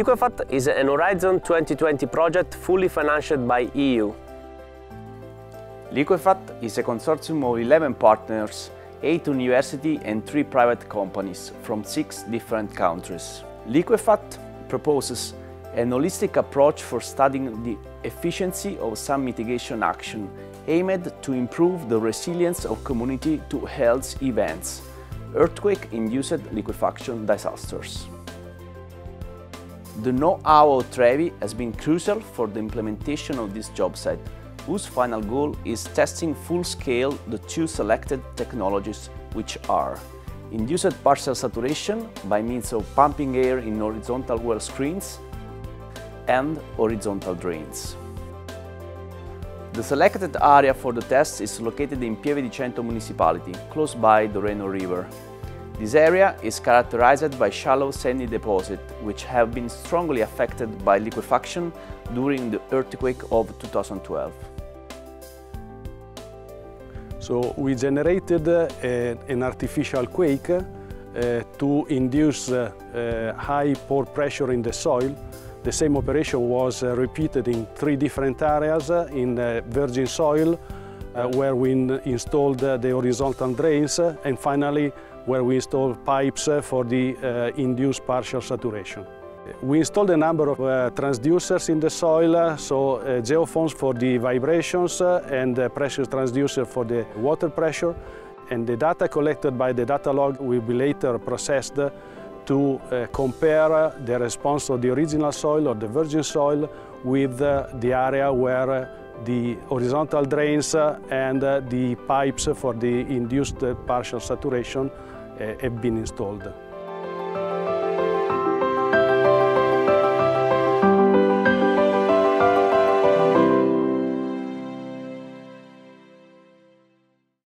Liquefact is an Horizon 2020 project fully financed by EU. Liquefact is a consortium of 11 partners, 8 universities and 3 private companies from 6 different countries. Liquefact proposes an holistic approach for studying the efficiency of some mitigation action aimed to improve the resilience of community to health events, earthquake-induced liquefaction disasters. The know-how of Trevi has been crucial for the implementation of this job site, whose final goal is testing full-scale the 2 selected technologies, which are induced partial saturation by means of pumping air in horizontal well screens and horizontal drains. The selected area for the test is located in Pieve di Cento municipality, close by the Reno River. This area is characterized by shallow sandy deposits, which have been strongly affected by liquefaction during the earthquake of 2012. So we generated an artificial quake to induce high pore pressure in the soil. The same operation was repeated in 3 different areas in virgin soil, where we installed the horizontal drains, and finally where we installed pipes for the induced partial saturation. We installed a number of transducers in the soil, so geophones for the vibrations and pressure transducer for the water pressure. And the data collected by the data log will be later processed to compare the response of the original soil or the virgin soil with the area where the horizontal drains and the pipes for the induced partial saturation have been installed.